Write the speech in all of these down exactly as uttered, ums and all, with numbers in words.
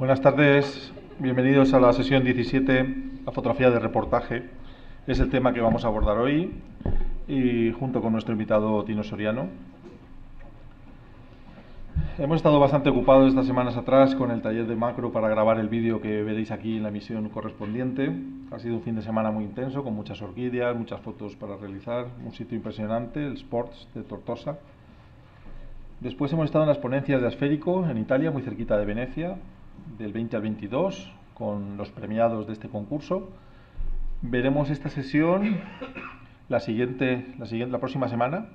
Buenas tardes, bienvenidos a la sesión diecisiete, la fotografía de reportaje. Es el tema que vamos a abordar hoy, y junto con nuestro invitado Tino Soriano. Hemos estado bastante ocupados estas semanas atrás con el taller de macro para grabar el vídeo que veréis aquí en la emisión correspondiente. Ha sido un fin de semana muy intenso, con muchas orquídeas, muchas fotos para realizar, un sitio impresionante, el Sports de Tortosa. Después hemos estado en las ponencias de Asférico, en Italia, muy cerquita de Venecia, del veinte al veintidós, con los premiados de este concurso. Veremos esta sesión la, siguiente, la, siguiente, la próxima semana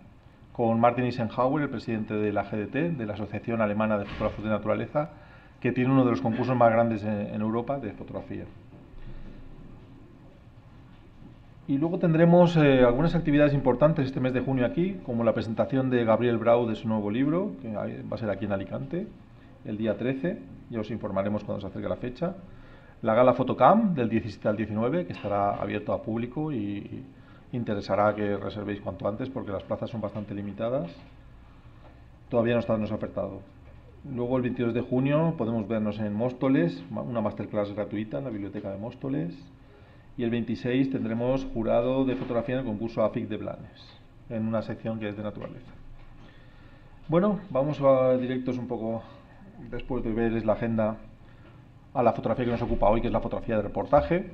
con Martin Eisenhower, el presidente de la G D T, de la Asociación Alemana de Fotógrafos de Naturaleza, que tiene uno de los concursos más grandes en, en Europa de fotografía. Y luego tendremos eh, algunas actividades importantes este mes de junio aquí, como la presentación de Gabriel Brau de su nuevo libro, que va a ser aquí en Alicante, el día trece, ya os informaremos cuando se acerque la fecha. La gala Fotocam del diecisiete al diecinueve, que estará abierto a público y interesará que reservéis cuanto antes porque las plazas son bastante limitadas. Todavía no está, no se ha ofertado. Luego el veintidós de junio podemos vernos en Móstoles, una masterclass gratuita en la biblioteca de Móstoles. Y el veintiséis tendremos jurado de fotografía en el concurso A F I C de planes, en una sección que es de naturaleza. Bueno, vamos a directos un poco después de ver la agenda a la fotografía que nos ocupa hoy, que es la fotografía de reportaje.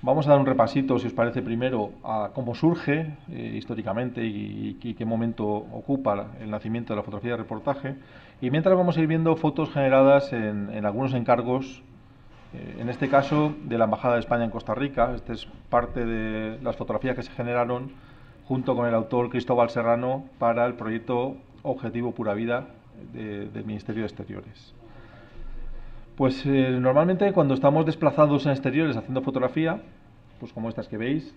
Vamos a dar un repasito, si os parece, primero a cómo surge eh, históricamente y, y qué momento ocupa el nacimiento de la fotografía de reportaje. Y mientras vamos a ir viendo fotos generadas en, en algunos encargos, eh, en este caso de la Embajada de España en Costa Rica. Esta es parte de las fotografías que se generaron junto con el autor Cristóbal Serrano para el proyecto Objetivo Pura Vida de, del Ministerio de Exteriores. Pues eh, normalmente cuando estamos desplazados en exteriores haciendo fotografía, pues como estas que veis,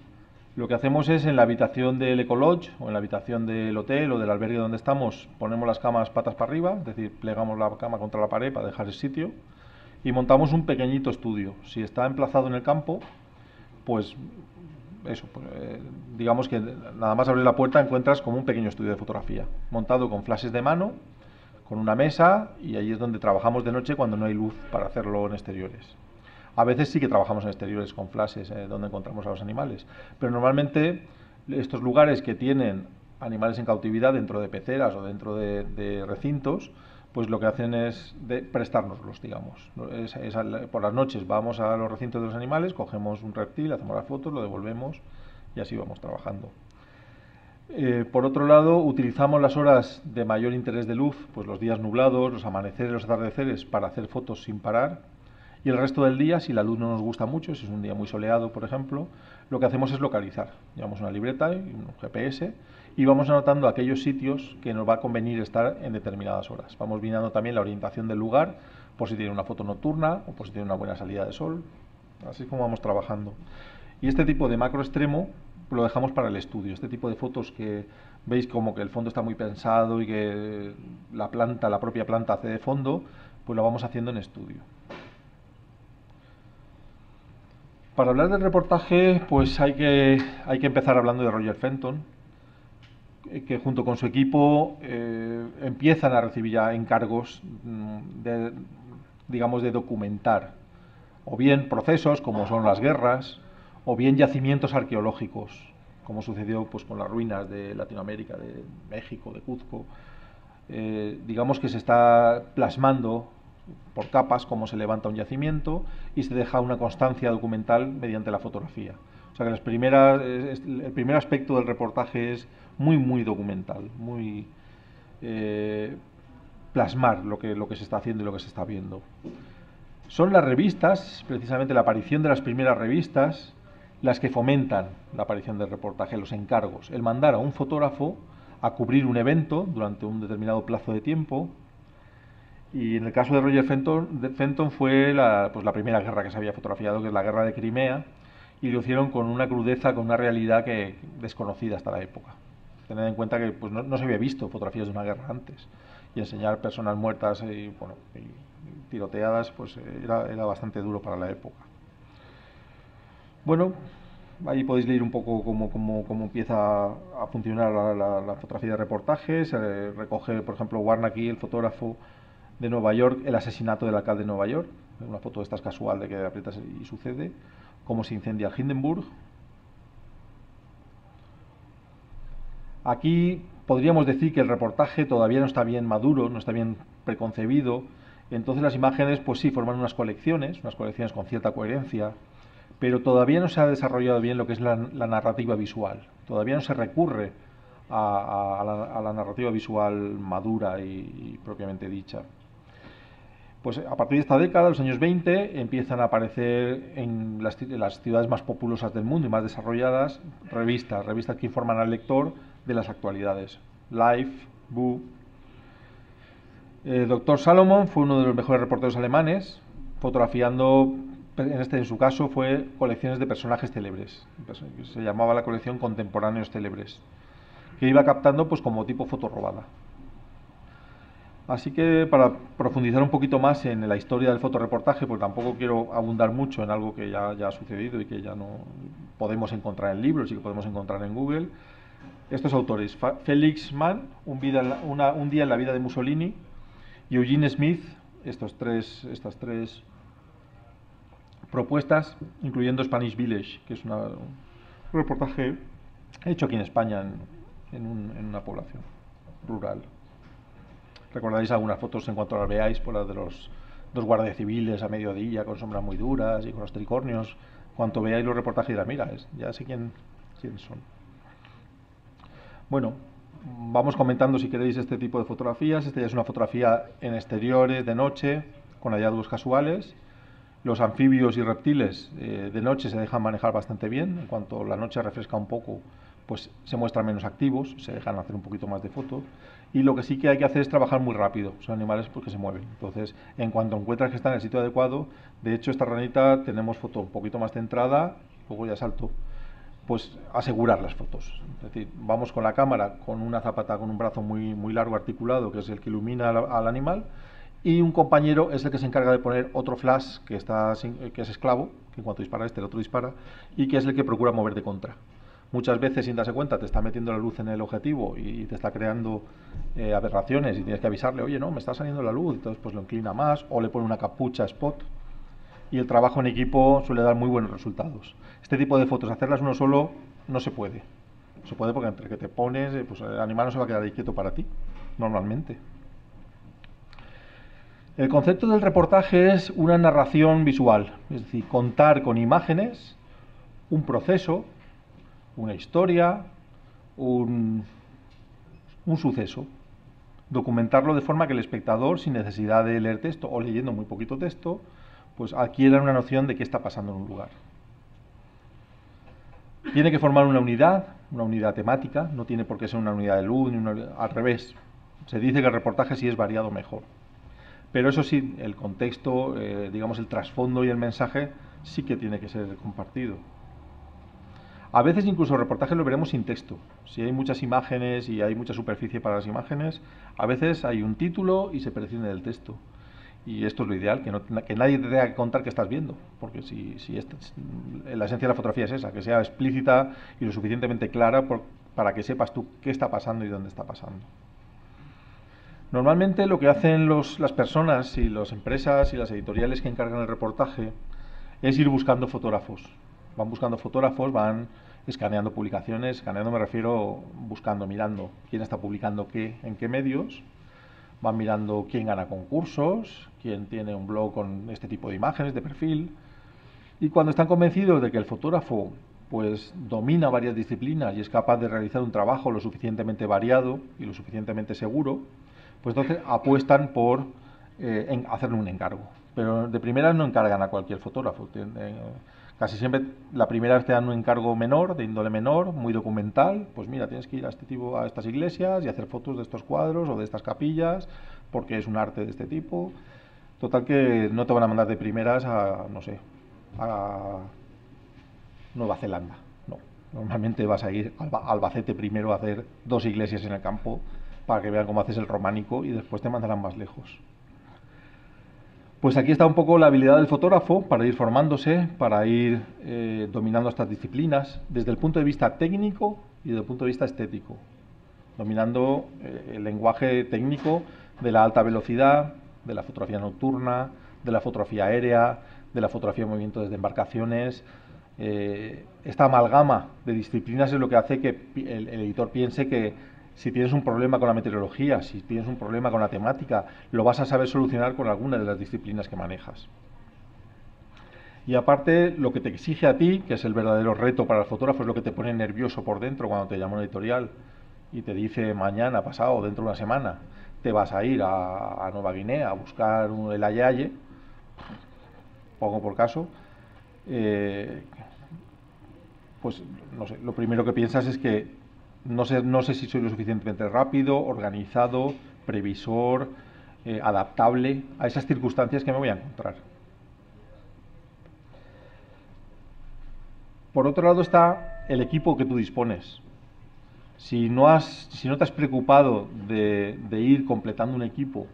lo que hacemos es en la habitación del Ecolodge o en la habitación del hotel o del albergue donde estamos, ponemos las camas patas para arriba, es decir, plegamos la cama contra la pared para dejar el sitio y montamos un pequeñito estudio. Si está emplazado en el campo, pues eso, pues, eh, digamos que nada más abrir la puerta encuentras como un pequeño estudio de fotografía, montado con flashes de mano, con una mesa, y ahí es donde trabajamos de noche cuando no hay luz para hacerlo en exteriores. A veces sí que trabajamos en exteriores con flashes, eh, donde encontramos a los animales, pero normalmente estos lugares que tienen animales en cautividad dentro de peceras o dentro de, de recintos, pues lo que hacen es de prestárnoslos, digamos. Es, es al, por las noches vamos a los recintos de los animales, cogemos un reptil, hacemos las fotos, lo devolvemos y así vamos trabajando. Eh, por otro lado, utilizamos las horas de mayor interés de luz, pues los días nublados, los amaneceres, los atardeceres, para hacer fotos sin parar. Y el resto del día, si la luz no nos gusta mucho, si es un día muy soleado, por ejemplo, lo que hacemos es localizar. Llevamos una libreta y un G P S y vamos anotando aquellos sitios que nos va a convenir estar en determinadas horas. Vamos mirando también la orientación del lugar, por si tiene una foto nocturna o por si tiene una buena salida de sol. Así es como vamos trabajando. Y este tipo de macro extremo lo dejamos para el estudio. Este tipo de fotos que veis como que el fondo está muy pensado y que la planta, la propia planta hace de fondo, pues lo vamos haciendo en estudio. Para hablar del reportaje, pues hay que, hay que empezar hablando de Roger Fenton, que junto con su equipo eh, empiezan a recibir ya encargos de, digamos, de documentar, o bien procesos como son las guerras, o bien yacimientos arqueológicos, como sucedió pues, con las ruinas de Latinoamérica, de México, de Cuzco. Eh, digamos que se está plasmando por capas cómo se levanta un yacimiento y se deja una constancia documental mediante la fotografía. O sea que las primeras, el primer aspecto del reportaje es muy, muy documental, muy eh, plasmar lo que, lo que se está haciendo y lo que se está viendo. Son las revistas, precisamente la aparición de las primeras revistas, las que fomentan la aparición del reportaje, los encargos, el mandar a un fotógrafo a cubrir un evento durante un determinado plazo de tiempo. Y en el caso de Roger Fenton, de Fenton fue la, pues la primera guerra que se había fotografiado, que es la guerra de Crimea, y lo hicieron con una crudeza, con una realidad que, desconocida hasta la época. Tened en cuenta que pues, no, no se había visto fotografías de una guerra antes, y enseñar personas muertas y, bueno, y tiroteadas pues, era, era bastante duro para la época. Bueno, ahí podéis leer un poco cómo, cómo, cómo empieza a funcionar la, la, la fotografía de reportajes. Eh, recoge, por ejemplo, Warnacki, el fotógrafo, de Nueva York, el asesinato del alcalde de Nueva York, una foto de estas casual de que aprietas y sucede, cómo se incendia Hindenburg. Aquí podríamos decir que el reportaje todavía no está bien maduro, no está bien preconcebido, entonces las imágenes pues sí forman unas colecciones, unas colecciones con cierta coherencia, pero todavía no se ha desarrollado bien lo que es la, la narrativa visual, todavía no se recurre a, a, a, la, a la narrativa visual madura y, y propiamente dicha. Pues a partir de esta década, los años veinte, empiezan a aparecer en las, en las ciudades más populosas del mundo y más desarrolladas revistas, revistas que informan al lector de las actualidades. Life, Bu. El doctor Salomon fue uno de los mejores reporteros alemanes, fotografiando, en, este, en su caso, fue colecciones de personajes célebres, se llamaba la colección Contemporáneos Célebres, que iba captando pues como tipo fotorrobada. Así que para profundizar un poquito más en la historia del fotoreportaje, pues tampoco quiero abundar mucho en algo que ya, ya ha sucedido y que ya no podemos encontrar en libros y que podemos encontrar en Google. Estos autores, Félix Mann, un, vida, una, un día en la vida de Mussolini, y Eugene Smith, estos tres, estas tres propuestas, incluyendo Spanish Village, que es una, un reportaje hecho aquí en España en, en, un, en una población rural. Recordaréis algunas fotos en cuanto las veáis, por las de los dos guardias civiles a mediodía con sombras muy duras y con los tricornios. Cuanto veáis los reportajes, dirás, mira, ya sé quién, quién son. Bueno, vamos comentando si queréis este tipo de fotografías. Esta ya es una fotografía en exteriores de noche con hallazgos casuales. Los anfibios y reptiles eh, de noche se dejan manejar bastante bien. En cuanto la noche refresca un poco, pues se muestran menos activos, se dejan hacer un poquito más de foto. Y lo que sí que hay que hacer es trabajar muy rápido, son animales pues, que se mueven. Entonces, en cuanto encuentras que está en el sitio adecuado, de hecho esta ranita tenemos foto un poquito más centrada, luego ya salto, pues asegurar las fotos. Es decir, vamos con la cámara, con una zapata, con un brazo muy, muy largo articulado, que es el que ilumina al, al animal, y un compañero es el que se encarga de poner otro flash, que, está sin, que es esclavo, que en cuanto dispara este, el otro dispara, y que es el que procura mover de contra. Muchas veces, sin darse cuenta, te está metiendo la luz en el objetivo y te está creando eh, aberraciones y tienes que avisarle, oye, no, me está saliendo la luz, entonces pues lo inclina más o le pone una capucha spot. Y el trabajo en equipo suele dar muy buenos resultados. Este tipo de fotos, hacerlas uno solo, no se puede. No se puede porque entre que te pones, pues el animal no se va a quedar ahí quieto para ti, normalmente. El concepto del reportaje es una narración visual, es decir, contar con imágenes un proceso, una historia, un, un suceso. Documentarlo de forma que el espectador, sin necesidad de leer texto o leyendo muy poquito texto, pues adquiera una noción de qué está pasando en un lugar. Tiene que formar una unidad, una unidad temática, no tiene por qué ser una unidad de luz, ni una, al revés. Se dice que el reportaje sí es variado mejor. Pero eso sí, el contexto, eh, digamos el trasfondo y el mensaje sí que tiene que ser compartido. A veces incluso reportajes lo veremos sin texto. Si hay muchas imágenes y hay mucha superficie para las imágenes, a veces hay un título y se prescinde del texto. Y esto es lo ideal, que, no, que nadie te tenga que contar qué estás viendo, porque si, si esta, la esencia de la fotografía es esa, que sea explícita y lo suficientemente clara por, para que sepas tú qué está pasando y dónde está pasando. Normalmente lo que hacen los, las personas y las empresas y las editoriales que encargan el reportaje es ir buscando fotógrafos. Van buscando fotógrafos, van escaneando publicaciones, escaneando me refiero buscando, mirando quién está publicando qué, en qué medios. Van mirando quién gana concursos, quién tiene un blog con este tipo de imágenes, de perfil. Y cuando están convencidos de que el fotógrafo pues, domina varias disciplinas y es capaz de realizar un trabajo lo suficientemente variado y lo suficientemente seguro, pues entonces apuestan por eh, en hacerle un encargo. Pero de primeras no encargan a cualquier fotógrafo. Casi siempre la primera vez te dan un encargo menor, de índole menor, muy documental. Pues mira, tienes que ir a este tipo, a estas iglesias y hacer fotos de estos cuadros o de estas capillas, porque es un arte de este tipo. Total que no te van a mandar de primeras a, no sé, a Nueva Zelanda. No, normalmente vas a ir a Albacete primero a hacer dos iglesias en el campo para que vean cómo haces el románico y después te mandarán más lejos. Pues aquí está un poco la habilidad del fotógrafo para ir formándose, para ir eh, dominando estas disciplinas desde el punto de vista técnico y desde el punto de vista estético, dominando eh, el lenguaje técnico de la alta velocidad, de la fotografía nocturna, de la fotografía aérea, de la fotografía en movimiento desde embarcaciones. Eh, esta amalgama de disciplinas es lo que hace que el, el editor piense que si tienes un problema con la meteorología, si tienes un problema con la temática, lo vas a saber solucionar con alguna de las disciplinas que manejas. Y aparte, lo que te exige a ti, que es el verdadero reto para el fotógrafo, es lo que te pone nervioso por dentro cuando te llama un editorial y te dice mañana, pasado, dentro de una semana, te vas a ir a, a Nueva Guinea a buscar un, el ayaye, pongo por caso, eh, pues no sé, lo primero que piensas es que no sé, no sé si soy lo suficientemente rápido, organizado, previsor, eh, adaptable a esas circunstancias que me voy a encontrar. Por otro lado está el equipo que tú dispones. Si no, has, si no te has preocupado de, de ir completando un equipo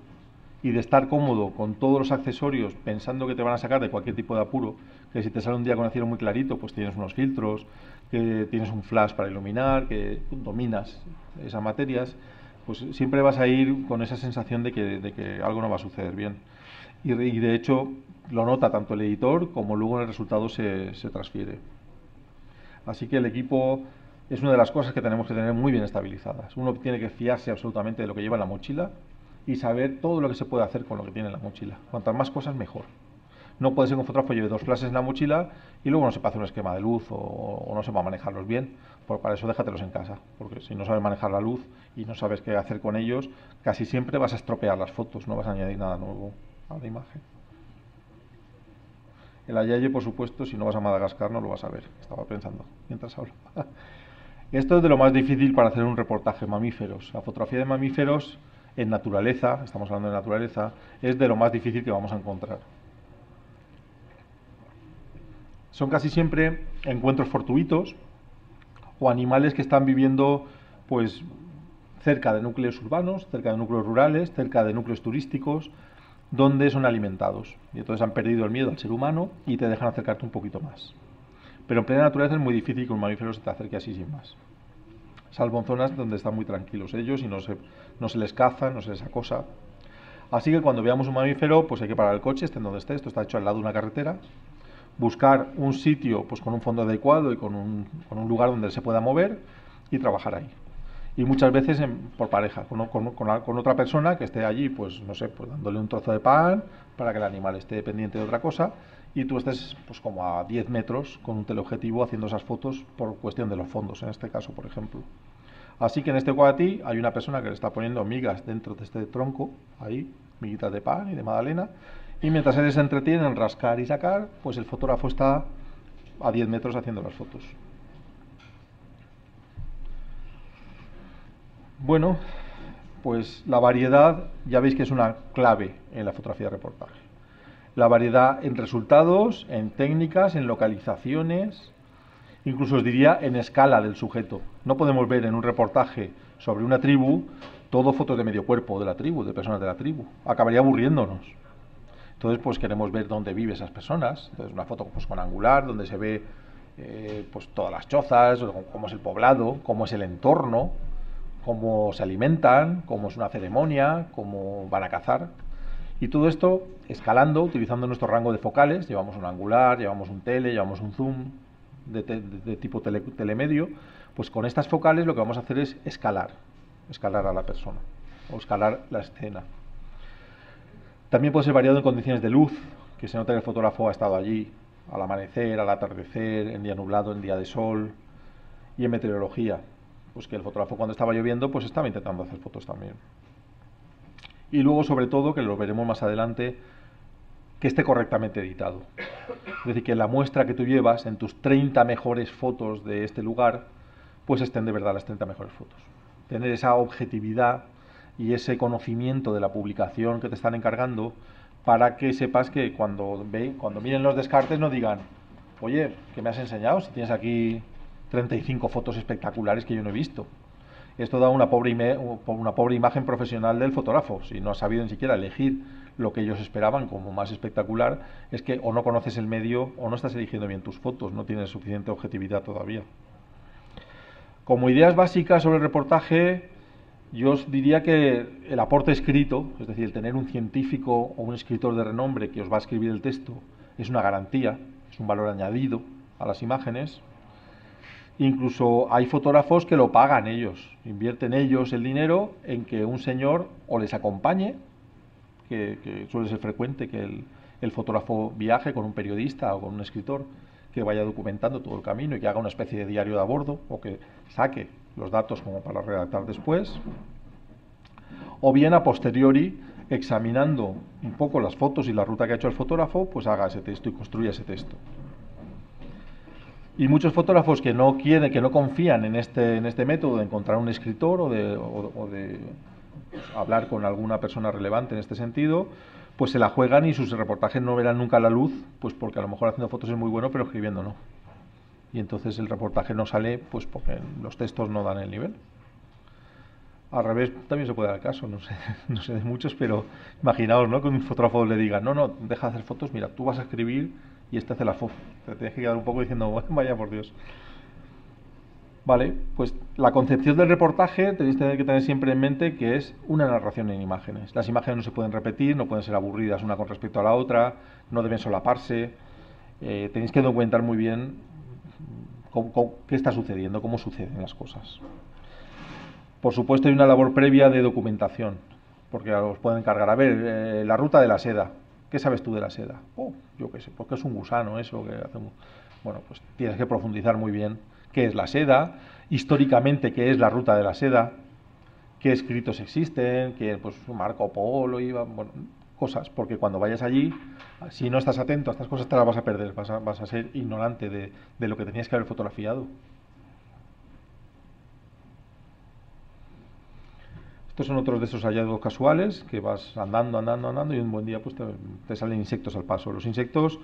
y de estar cómodo con todos los accesorios pensando que te van a sacar de cualquier tipo de apuro, que si te sale un día con el cielo muy clarito, pues tienes unos filtros, que tienes un flash para iluminar, que dominas esas materias, pues siempre vas a ir con esa sensación de que, de que algo no va a suceder bien. Y, y de hecho lo nota tanto el editor como luego en el resultado se, se transfiere. Así que el equipo es una de las cosas que tenemos que tener muy bien estabilizadas. Uno tiene que fiarse absolutamente de lo que lleva en la mochila y saber todo lo que se puede hacer con lo que tiene en la mochila. Cuantas más cosas, mejor. No puede ser que un fotógrafo lleve dos flashes en la mochila y luego no sepa hacer un esquema de luz o, o no sepa manejarlos bien. Por, para eso déjatelos en casa, porque si no sabes manejar la luz y no sabes qué hacer con ellos, casi siempre vas a estropear las fotos, no vas a añadir nada nuevo a la imagen. El ayaye, por supuesto, si no vas a Madagascar no lo vas a ver, estaba pensando mientras hablaba. Esto es de lo más difícil para hacer un reportaje de mamíferos. La fotografía de mamíferos en naturaleza, estamos hablando de naturaleza, es de lo más difícil que vamos a encontrar. Son casi siempre encuentros fortuitos o animales que están viviendo pues, cerca de núcleos urbanos, cerca de núcleos rurales, cerca de núcleos turísticos, donde son alimentados y entonces han perdido el miedo al ser humano y te dejan acercarte un poquito más. Pero en plena naturaleza es muy difícil que un mamífero se te acerque así sin más, salvo en zonas donde están muy tranquilos ellos y no se, no se les caza, no se les acosa. Así que cuando veamos un mamífero, pues hay que parar el coche, esté en donde esté, esto está hecho al lado de una carretera, buscar un sitio pues, con un fondo adecuado y con un, con un lugar donde se pueda mover y trabajar ahí. Y muchas veces en, por pareja, con, con, con, con otra persona que esté allí, pues no sé, pues dándole un trozo de pan para que el animal esté pendiente de otra cosa y tú estés pues como a diez metros con un teleobjetivo haciendo esas fotos por cuestión de los fondos, en este caso, por ejemplo. Así que en este cuadratí hay una persona que le está poniendo migas dentro de este tronco, ahí, miguitas de pan y de magdalena, y mientras él se entretiene en rascar y sacar, pues el fotógrafo está a diez metros haciendo las fotos. Bueno, pues la variedad ya veis que es una clave en la fotografía de reportaje. La variedad en resultados, en técnicas, en localizaciones, incluso os diría en escala del sujeto. No podemos ver en un reportaje sobre una tribu todo fotos de medio cuerpo de la tribu, de personas de la tribu. Acabaría aburriéndonos. Entonces pues queremos ver dónde viven esas personas. Entonces una foto pues, con angular, donde se ve eh, pues, todas las chozas, cómo es el poblado, cómo es el entorno, cómo se alimentan, cómo es una ceremonia, cómo van a cazar. Y todo esto escalando, utilizando nuestro rango de focales, llevamos un angular, llevamos un tele, llevamos un zoom de, te, de tipo tele, telemedio, pues con estas focales lo que vamos a hacer es escalar, escalar a la persona o escalar la escena. También puede ser variado en condiciones de luz, que se nota que el fotógrafo ha estado allí al amanecer, al atardecer, en día nublado, en día de sol y en meteorología. Pues que el fotógrafo cuando estaba lloviendo, pues estaba intentando hacer fotos también. Y luego, sobre todo, que lo veremos más adelante, que esté correctamente editado. Es decir, que la muestra que tú llevas en tus treinta mejores fotos de este lugar, pues estén de verdad las treinta mejores fotos. Tener esa objetividad y ese conocimiento de la publicación que te están encargando para que sepas que cuando, ve, cuando miren los descartes no digan, oye, ¿qué me has enseñado? Si tienes aquí treinta y cinco fotos espectaculares que yo no he visto. Esto da una pobre, una pobre imagen profesional del fotógrafo. Si no has sabido ni siquiera elegir lo que ellos esperaban como más espectacular, es que o no conoces el medio o no estás eligiendo bien tus fotos, no tienes suficiente objetividad todavía. Como ideas básicas sobre el reportaje, Yo os diría que el aporte escrito, es decir, el tener un científico o un escritor de renombre que os va a escribir el texto, es una garantía, es un valor añadido a las imágenes. Incluso hay fotógrafos que lo pagan ellos, invierten ellos el dinero en que un señor o les acompañe, que, que suele ser frecuente que el, el fotógrafo viaje con un periodista o con un escritor, que vaya documentando todo el camino y que haga una especie de diario de a bordo, o que saque los datos como para redactar después, o bien a posteriori, examinando un poco las fotos y la ruta que ha hecho el fotógrafo, pues haga ese texto y construya ese texto. Y muchos fotógrafos que no quieren, que no confían en este, en este método de encontrar un escritor o de, o, o de pues, hablar con alguna persona relevante en este sentido, pues se la juegan y sus reportajes no verán nunca la luz, pues porque a lo mejor haciendo fotos es muy bueno, pero escribiendo no. Y entonces el reportaje no sale, pues porque los textos no dan el nivel. Al revés también se puede dar el caso, no sé, no sé de muchos, pero imaginaos, ¿no?, que un fotógrafo le diga, no, no, deja de hacer fotos, mira, tú vas a escribir... y este hace la foto. Te tienes que quedar un poco diciendo, vaya por Dios. Vale, pues la concepción del reportaje tenéis que tener siempre en mente que es una narración en imágenes. Las imágenes no se pueden repetir, no pueden ser aburridas una con respecto a la otra, no deben solaparse. Eh, tenéis que documentar muy bien cómo, cómo, qué está sucediendo, cómo suceden las cosas. Por supuesto hay una labor previa de documentación, porque os pueden encargar, a ver, eh, la ruta de la seda. ¿Qué sabes tú de la seda? Oh, yo qué sé, porque es un gusano eso que hacemos. Bueno, pues tienes que profundizar muy bien qué es la seda, históricamente qué es la ruta de la seda, qué escritos existen, que pues Marco Polo iba, bueno, cosas, porque cuando vayas allí, si no estás atento a estas cosas te las vas a perder, vas a, vas a ser ignorante de, de lo que tenías que haber fotografiado. Estos son otros de esos hallazgos casuales, que vas andando, andando, andando y un buen día pues te, te salen insectos al paso. Los insectos,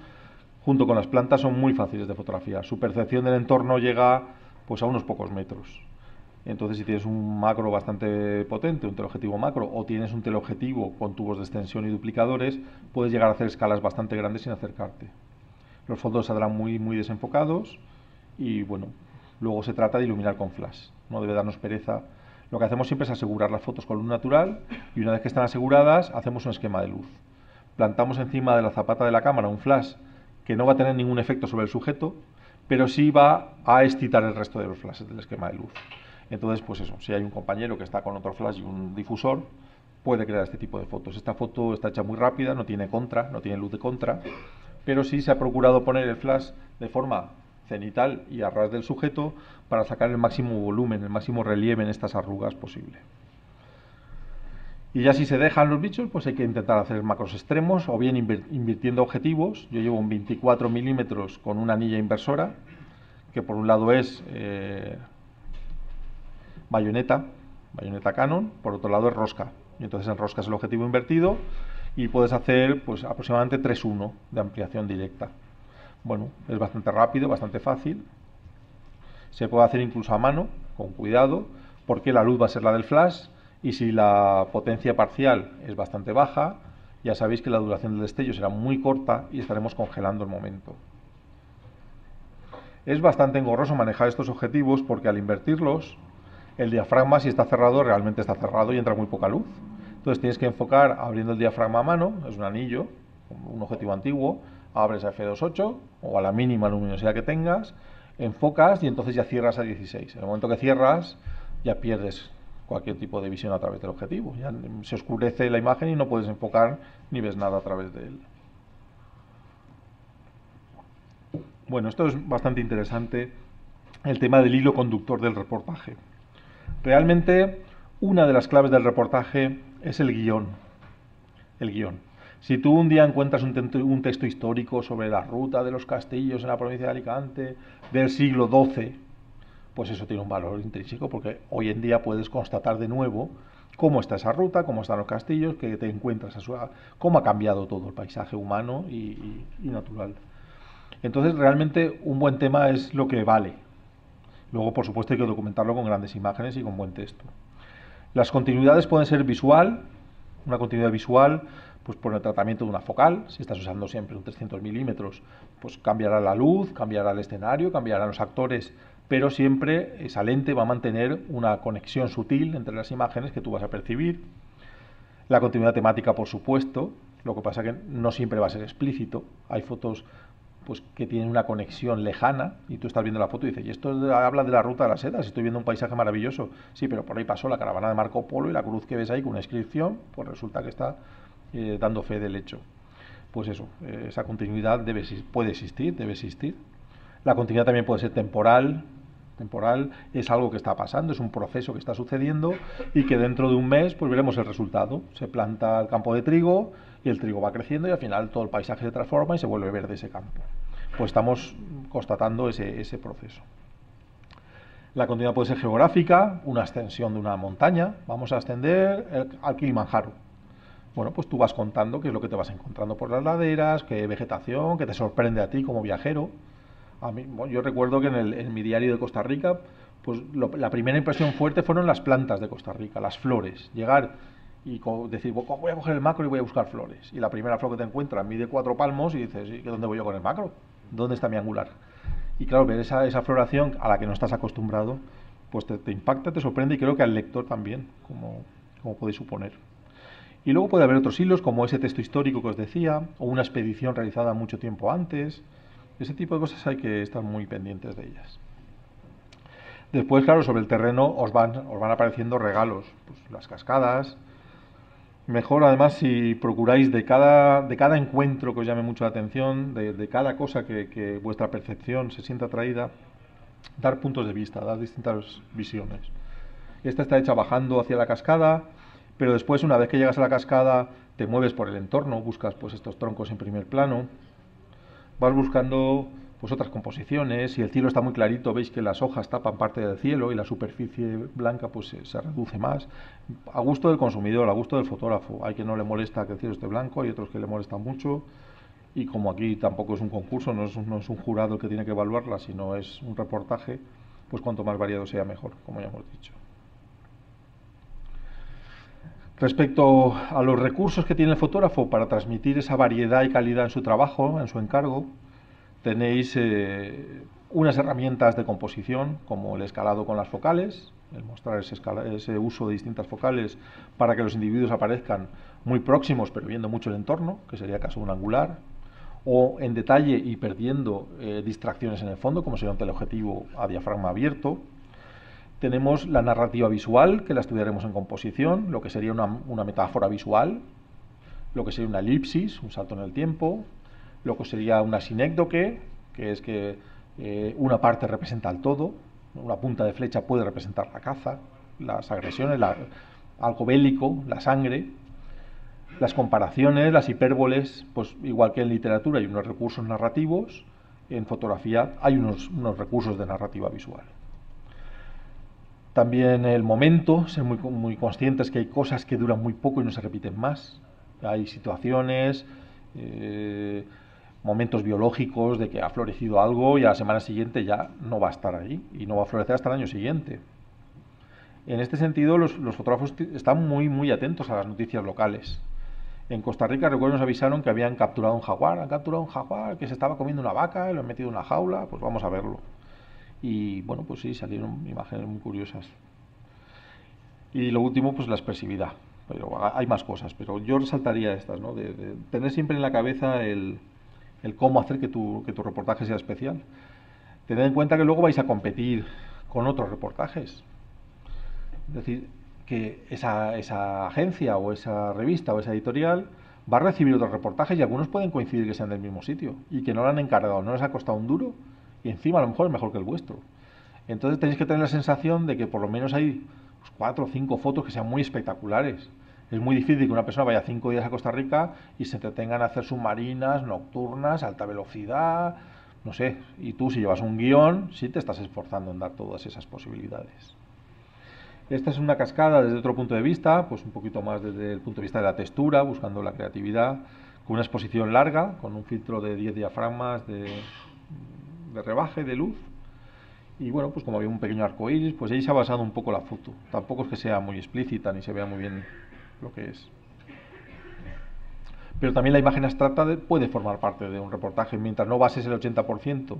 junto con las plantas, son muy fáciles de fotografiar. Su percepción del entorno llega pues a unos pocos metros. Entonces, si tienes un macro bastante potente, un teleobjetivo macro, o tienes un teleobjetivo con tubos de extensión y duplicadores, puedes llegar a hacer escalas bastante grandes sin acercarte. Los fondos saldrán muy, muy desenfocados y, bueno, luego se trata de iluminar con flash. No debe darnos pereza. Lo que hacemos siempre es asegurar las fotos con luz natural y una vez que están aseguradas, hacemos un esquema de luz. Plantamos encima de la zapata de la cámara un flash que no va a tener ningún efecto sobre el sujeto, pero sí va a excitar el resto de los flashes del esquema de luz. Entonces, pues eso, si hay un compañero que está con otro flash y un difusor, puede crear este tipo de fotos. Esta foto está hecha muy rápida, no tiene contra, no tiene luz de contra, pero sí se ha procurado poner el flash de forma cenital y a ras del sujeto para sacar el máximo volumen, el máximo relieve en estas arrugas posible. Y ya si se dejan los bichos, pues hay que intentar hacer macros extremos o bien invirtiendo objetivos. Yo llevo un veinticuatro milímetros con una anilla inversora, que por un lado es eh, bayoneta, bayoneta Canon, por otro lado es rosca. Y entonces enroscas el objetivo invertido y puedes hacer pues aproximadamente tres uno de ampliación directa. Bueno, es bastante rápido, bastante fácil. Se puede hacer incluso a mano, con cuidado, porque la luz va a ser la del flash y si la potencia parcial es bastante baja, ya sabéis que la duración del destello será muy corta y estaremos congelando el momento. Es bastante engorroso manejar estos objetivos porque al invertirlos, el diafragma, si está cerrado, realmente está cerrado y entra muy poca luz. Entonces tienes que enfocar abriendo el diafragma a mano, es un anillo, un objetivo antiguo, abres a efe dos punto ocho o a la mínima luminosidad que tengas, enfocas y entonces ya cierras a dieciséis. En el momento que cierras ya pierdes cualquier tipo de visión a través del objetivo. Ya se oscurece la imagen y no puedes enfocar ni ves nada a través de él. Bueno, esto es bastante interesante, el tema del hilo conductor del reportaje. Realmente una de las claves del reportaje es el guión. El guión. Si tú un día encuentras un, un texto histórico sobre la ruta de los castillos en la provincia de Alicante del siglo doce, pues eso tiene un valor intrínseco porque hoy en día puedes constatar de nuevo cómo está esa ruta, cómo están los castillos, que te encuentras, a su, cómo ha cambiado todo el paisaje humano y, y, y natural. Entonces realmente un buen tema es lo que vale. Luego por supuesto hay que documentarlo con grandes imágenes y con buen texto. Las continuidades pueden ser visual, una continuidad visual, pues por el tratamiento de una focal, si estás usando siempre un trescientos milímetros, pues cambiará la luz, cambiará el escenario, cambiarán los actores pero siempre esa lente va a mantener una conexión sutil entre las imágenes que tú vas a percibir. La continuidad temática, por supuesto, lo que pasa es que no siempre va a ser explícito. Hay fotos pues que tienen una conexión lejana y tú estás viendo la foto y dices, y esto habla de la ruta de las sedas, estoy viendo un paisaje maravilloso. Sí, pero por ahí pasó la caravana de Marco Polo y la cruz que ves ahí con una inscripción, pues resulta que está eh, dando fe del hecho. Pues eso, eh, esa continuidad debe, puede existir, debe existir. La continuidad también puede ser temporal. Temporal es algo que está pasando, es un proceso que está sucediendo y que dentro de un mes pues veremos el resultado. Se planta el campo de trigo y el trigo va creciendo y al final todo el paisaje se transforma y se vuelve verde ese campo. Pues estamos constatando ese, ese proceso. La continuidad puede ser geográfica, una ascensión de una montaña. Vamos a ascender el, al Kilimanjaro. Bueno, pues tú vas contando qué es lo que te vas encontrando por las laderas, qué vegetación, qué te sorprende a ti como viajero. A mí, bueno, yo recuerdo que en, el, en mi diario de Costa Rica, pues lo, la primera impresión fuerte fueron las plantas de Costa Rica, las flores. Llegar y decir, bueno, voy a coger el macro y voy a buscar flores. Y la primera flor que te encuentras mide cuatro palmos y dices, ¿y dónde voy yo con el macro? ¿Dónde está mi angular? Y claro, ver esa, esa floración a la que no estás acostumbrado, pues te, te impacta, te sorprende y creo que al lector también, como, como podéis suponer. Y luego puede haber otros hilos, como ese texto histórico que os decía, o una expedición realizada mucho tiempo antes. Ese tipo de cosas hay que estar muy pendientes de ellas. Después, claro, sobre el terreno os van, os van apareciendo regalos, pues las cascadas. Mejor, además, si procuráis de cada, de cada encuentro que os llame mucho la atención, de, de cada cosa que, que vuestra percepción se sienta atraída, dar puntos de vista, dar distintas visiones. Esta está hecha bajando hacia la cascada, pero después, una vez que llegas a la cascada, te mueves por el entorno, buscas pues estos troncos en primer plano. Vas buscando pues otras composiciones. Si el cielo está muy clarito, veis que las hojas tapan parte del cielo y la superficie blanca pues se, se reduce más. A gusto del consumidor, a gusto del fotógrafo. Hay que no le molesta que el cielo esté blanco, hay otros que le molesta mucho. Y como aquí tampoco es un concurso, no es un, no es un jurado el que tiene que evaluarla, sino es un reportaje, pues cuanto más variado sea mejor, como ya hemos dicho. Respecto a los recursos que tiene el fotógrafo para transmitir esa variedad y calidad en su trabajo, en su encargo, tenéis eh, unas herramientas de composición, como el escalado con las focales, el mostrar ese, ese uso de distintas focales para que los individuos aparezcan muy próximos, pero viendo mucho el entorno, que sería el caso de un angular, o en detalle y perdiendo eh, distracciones en el fondo, como sería un teleobjetivo a diafragma abierto. Tenemos la narrativa visual, que la estudiaremos en composición, lo que sería una, una metáfora visual, lo que sería una elipsis, un salto en el tiempo, lo que sería una sinécdoque, que es que eh, una parte representa el todo, una punta de flecha puede representar la caza, las agresiones, la, algo bélico, la sangre, las comparaciones, las hipérboles, pues igual que en literatura hay unos recursos narrativos, en fotografía hay unos, unos recursos de narrativa visual. También el momento, ser muy, muy conscientes que hay cosas que duran muy poco y no se repiten más. Hay situaciones, eh, momentos biológicos de que ha florecido algo y a la semana siguiente ya no va a estar ahí y no va a florecer hasta el año siguiente. En este sentido, los, los fotógrafos están muy, muy atentos a las noticias locales. En Costa Rica, recuerdo, nos avisaron que habían capturado un jaguar, han capturado un jaguar que se estaba comiendo una vaca y lo han metido en una jaula, pues vamos a verlo. Y bueno, pues sí, salieron imágenes muy curiosas. Y lo último, pues la expresividad. Pero hay más cosas, pero yo resaltaría estas, ¿no? De, de tener siempre en la cabeza el, el cómo hacer que tu, que tu reportaje sea especial. Tened en cuenta que luego vais a competir con otros reportajes. Es decir, que esa, esa agencia o esa revista o esa editorial va a recibir otros reportajes y algunos pueden coincidir que sean del mismo sitio y que no lo han encargado, no les ha costado un duro. Y encima a lo mejor es mejor que el vuestro. Entonces tenéis que tener la sensación de que por lo menos hay pues, cuatro o cinco fotos que sean muy espectaculares. Es muy difícil que una persona vaya cinco días a Costa Rica y se entretengan a hacer submarinas, nocturnas, alta velocidad, no sé. Y tú, si llevas un guión, sí te estás esforzando en dar todas esas posibilidades. Esta es una cascada desde otro punto de vista, pues un poquito más desde el punto de vista de la textura, buscando la creatividad, con una exposición larga, con un filtro de diez diafragmas de... de rebaje, de luz, y bueno, pues como había un pequeño arco iris, pues ahí se ha basado un poco la foto. Tampoco es que sea muy explícita ni se vea muy bien lo que es. Pero también la imagen abstracta de, puede formar parte de un reportaje, mientras no bases el ochenta por ciento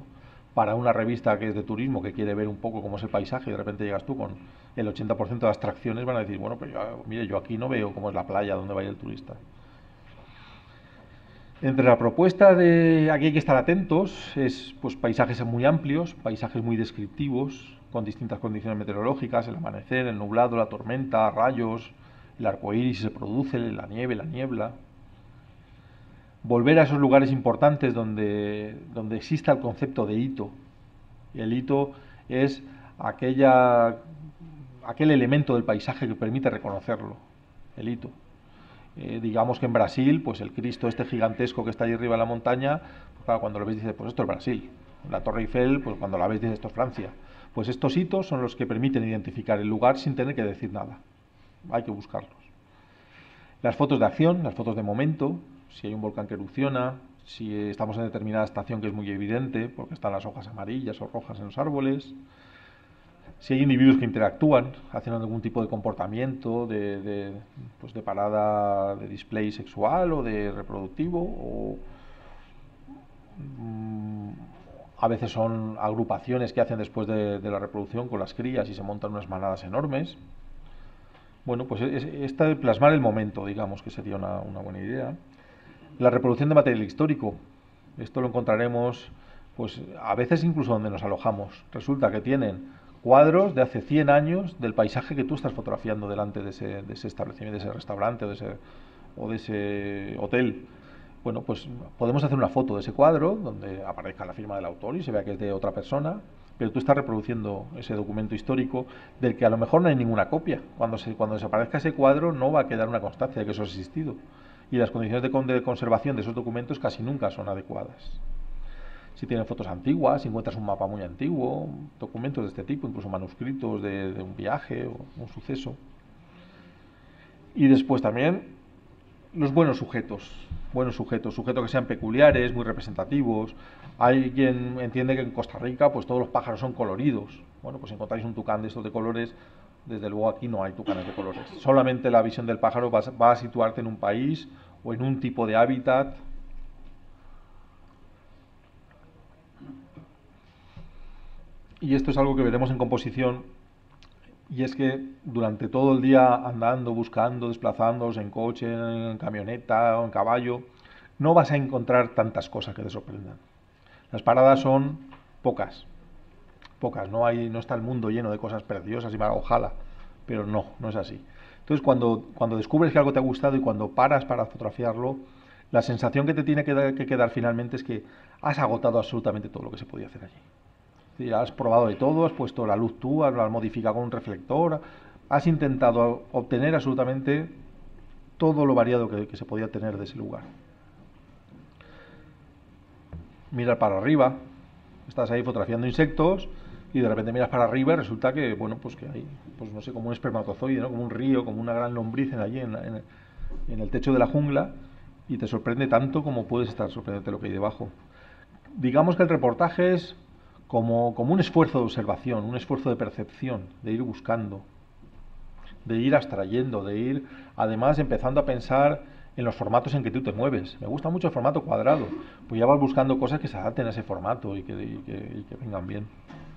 para una revista que es de turismo, que quiere ver un poco cómo es el paisaje, y de repente llegas tú con el ochenta por ciento de las atracciones, van a decir, bueno, pero yo, mire, yo aquí no veo cómo es la playa, dónde va a ir el turista. Entre la propuesta de aquí hay que estar atentos, es pues paisajes muy amplios, paisajes muy descriptivos, con distintas condiciones meteorológicas, el amanecer, el nublado, la tormenta, rayos, el arcoíris si se produce, la nieve, la niebla. Volver a esos lugares importantes donde, donde exista el concepto de hito. El hito es aquella, aquel elemento del paisaje que permite reconocerlo, el hito. Eh, digamos que en Brasil, pues el Cristo este gigantesco que está ahí arriba de la montaña, pues claro, cuando lo ves dices, pues esto es Brasil. La Torre Eiffel, pues cuando la ves dices, esto es Francia. Pues estos hitos son los que permiten identificar el lugar sin tener que decir nada. Hay que buscarlos. Las fotos de acción, las fotos de momento, si hay un volcán que erupciona, si estamos en determinada estación que es muy evidente, porque están las hojas amarillas o rojas en los árboles, si hay individuos que interactúan, hacen algún tipo de comportamiento, de, de, pues de parada de display sexual o de reproductivo, o um, a veces son agrupaciones que hacen después de, de la reproducción con las crías y se montan unas manadas enormes. Bueno, pues es, esta de plasmar el momento, digamos, que sería una, una buena idea. La reproducción de material histórico, esto lo encontraremos pues a veces incluso donde nos alojamos. Resulta que tienen cuadros de hace cien años del paisaje que tú estás fotografiando delante de ese, de ese establecimiento, de ese restaurante o de ese, o de ese hotel. Bueno, pues podemos hacer una foto de ese cuadro donde aparezca la firma del autor y se vea que es de otra persona, pero tú estás reproduciendo ese documento histórico del que a lo mejor no hay ninguna copia. Cuando, se, cuando desaparezca ese cuadro no va a quedar una constancia de que eso ha existido. Y las condiciones de conservación de esos documentos casi nunca son adecuadas. Si tienen fotos antiguas, si encuentras un mapa muy antiguo, documentos de este tipo, incluso manuscritos de, de un viaje o un suceso. Y después también los buenos sujetos. Buenos sujetos, sujetos que sean peculiares, muy representativos. Hay quien entiende que en Costa Rica pues todos los pájaros son coloridos. Bueno, pues si encontráis un tucán de estos de colores, desde luego aquí no hay tucanes de colores. Solamente la visión del pájaro va a situarte en un país o en un tipo de hábitat. Y esto es algo que veremos en composición, y es que durante todo el día andando, buscando, desplazándonos en coche, en camioneta o en caballo, no vas a encontrar tantas cosas que te sorprendan. Las paradas son pocas. Pocas, no hay, no está el mundo lleno de cosas preciosas y mal, ojalá, pero no, no es así. Entonces cuando, cuando descubres que algo te ha gustado y cuando paras para fotografiarlo, la sensación que te tiene que, da, que quedar finalmente es que has agotado absolutamente todo lo que se podía hacer allí. Es decir, has probado de todo, has puesto la luz tú, la has modificado con un reflector, has intentado obtener absolutamente todo lo variado que, que se podía tener de ese lugar. Mirar para arriba, estás ahí fotografiando insectos, y de repente miras para arriba y resulta que, bueno, pues que hay, pues no sé, como un espermatozoide, ¿no? Como un río, como una gran lombriz en allí, en, en, en el techo de la jungla, y te sorprende tanto como puedes estar sorprendente lo que hay debajo. Digamos que el reportaje es como, como un esfuerzo de observación, un esfuerzo de percepción, de ir buscando, de ir abstrayendo, de ir, además, empezando a pensar en los formatos en que tú te mueves. Me gusta mucho el formato cuadrado, pues ya vas buscando cosas que se adapten a ese formato y que, y que, y que vengan bien.